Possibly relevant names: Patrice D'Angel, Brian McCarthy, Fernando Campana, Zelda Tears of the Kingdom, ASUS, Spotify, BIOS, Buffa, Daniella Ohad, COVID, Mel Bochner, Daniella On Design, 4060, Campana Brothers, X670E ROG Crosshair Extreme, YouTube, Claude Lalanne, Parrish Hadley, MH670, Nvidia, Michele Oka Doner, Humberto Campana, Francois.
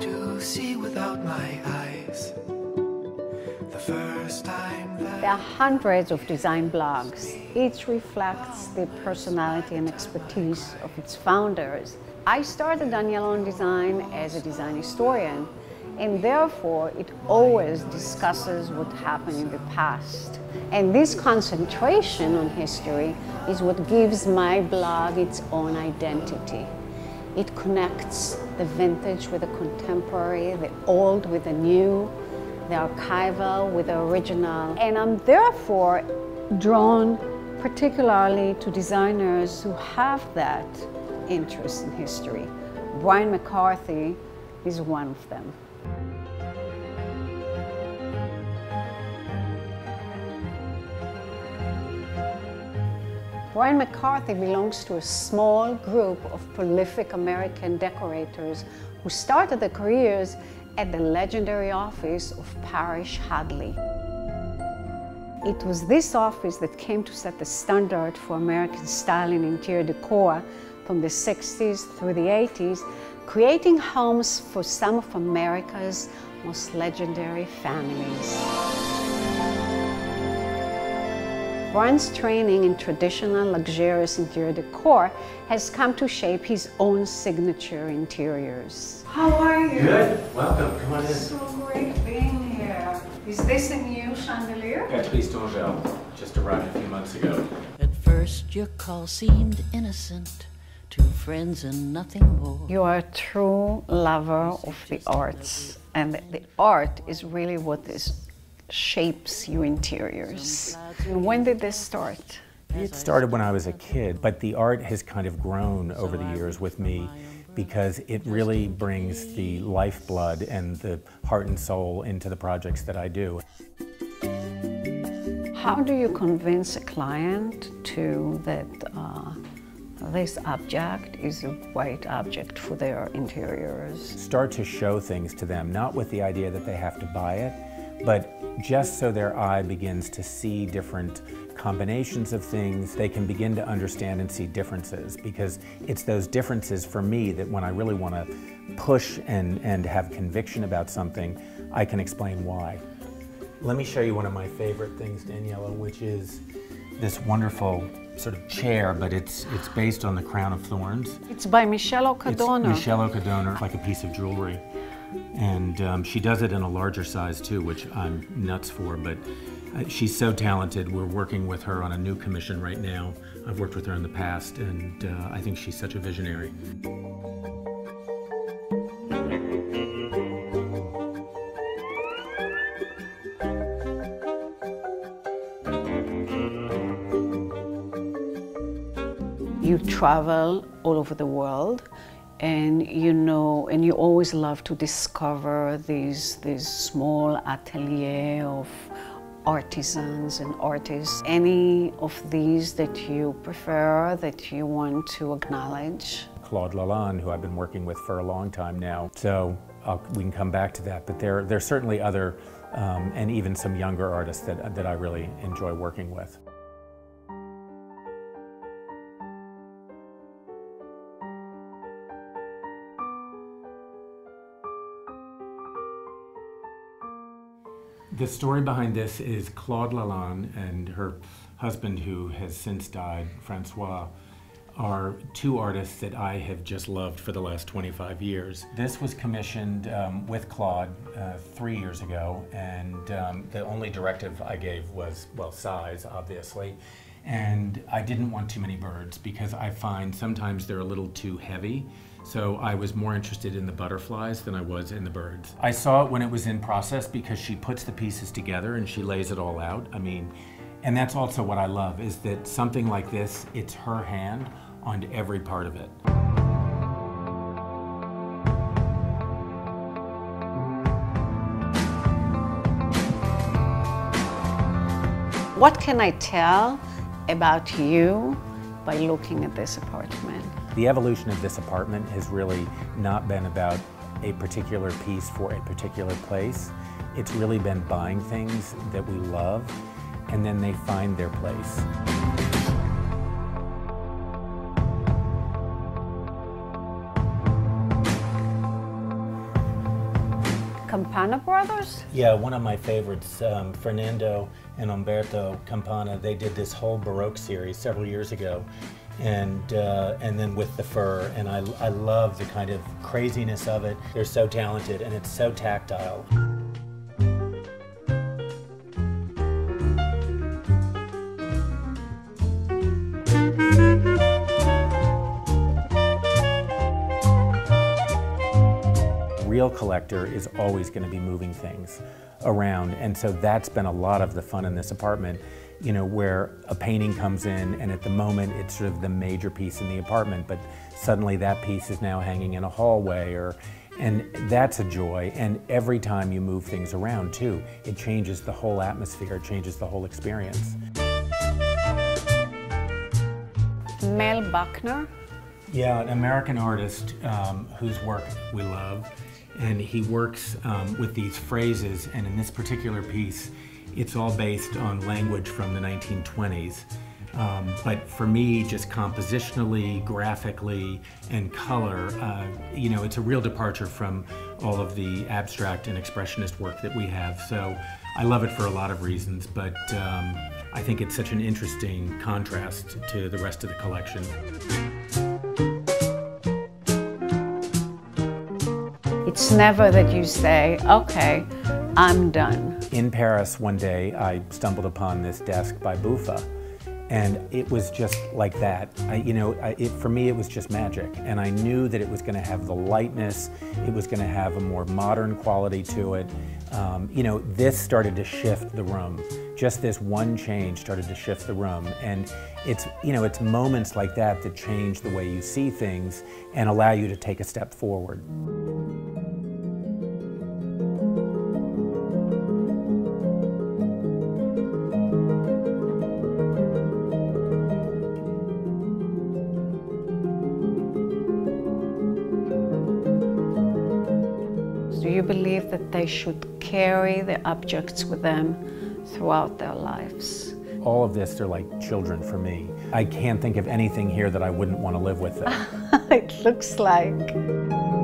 to see without my eyes. The first time that there are hundreds of design blogs. Each reflects the personality and expertise of its founders. I started Daniella On Design as a design historian, and therefore it always discusses what happened in the past. And this concentration on history is what gives my blog its own identity. It connects the vintage with the contemporary, the old with the new, the archival with the original. And I'm therefore drawn particularly to designers who have that interest in history. Brian McCarthy is one of them. Brian McCarthy belongs to a small group of prolific American decorators who started their careers at the legendary office of Parrish Hadley. It was this office that came to set the standard for American style and interior decor from the 60s through the 80s, creating homes for some of America's most legendary families. Brian's training in traditional luxurious interior decor has come to shape his own signature interiors. How are you? Good. Welcome. Come on in. So great being here. Is this a new chandelier? Patrice D'Angel just arrived a few months ago. At first your call seemed innocent. Two friends and nothing more. You are a true lover of the arts, and the art is really what is shapes your interiors. And when did this start? It started when I was a kid, but the art has kind of grown over the years with me because it really brings the lifeblood and the heart and soul into the projects that I do. How do you convince a client that this object is a right object for their interiors? Start to show things to them, not with the idea that they have to buy it, but just so their eye begins to see different combinations of things, they can begin to understand and see differences, because it's those differences for me that when I really want to push and have conviction about something, I can explain why. Let me show you one of my favorite things, Daniella, which is this wonderful sort of chair, but it's based on the Crown of Thorns. It's by Michele Oka Doner. It's Michele Oka Doner, like a piece of jewelry. And she does it in a larger size too, which I'm nuts for, but she's so talented. We're working with her on a new commission right now. I've worked with her in the past, and I think she's such a visionary. You travel all over the world, and you always love to discover these small atelier of artisans and artists. Any of these that you prefer, that you want to acknowledge? Claude Lalanne, who I've been working with for a long time now. So we can come back to that, but there's certainly other, and even some younger artists that I really enjoy working with. The story behind this is Claude Lalanne and her husband, who has since died, Francois, are two artists that I have just loved for the last 25 years. This was commissioned with Claude 3 years ago, and the only directive I gave was, well, size, obviously, and I didn't want too many birds because I find sometimes they're a little too heavy. So I was more interested in the butterflies than I was in the birds. I saw it when it was in process because she puts the pieces together and she lays it all out. I mean, and that's also what I love, is that something like this, it's her hand on every part of it. What can I tell about you by looking at this apartment? The evolution of this apartment has really not been about a particular piece for a particular place. It's really been buying things that we love, and then they find their place. Campana Brothers? Yeah, one of my favorites. Fernando and Humberto Campana, they did this whole Baroque series several years ago. And then With the Fur, and I love the kind of craziness of it. They're so talented, and it's so tactile. A real collector is always going to be moving things around, and so that's been a lot of the fun in this apartment, you know, where a painting comes in and at the moment it's sort of the major piece in the apartment, but suddenly that piece is now hanging in a hallway, or, and that's a joy. And every time you move things around too, it changes the whole atmosphere, it changes the whole experience. Mel Bochner? Yeah, an American artist whose work we love. And he works with these phrases, and in this particular piece, it's all based on language from the 1920s. But for me, just compositionally, graphically, and color, you know, it's a real departure from all of the abstract and expressionist work that we have. So I love it for a lot of reasons, but I think it's such an interesting contrast to the rest of the collection. It's never that you say, okay, I'm done. In Paris one day, I stumbled upon this desk by Buffa, and it was just like that. For me, it was just magic, and I knew that it was going to have the lightness, it was going to have a more modern quality to it. You know, this started to shift the room. Just this one change started to shift the room, and it's, you know, it's moments like that that change the way you see things and allow you to take a step forward. Do you believe that they should carry the objects with them throughout their lives? All of this, they're like children for me. I can't think of anything here that I wouldn't want to live with them. It looks like.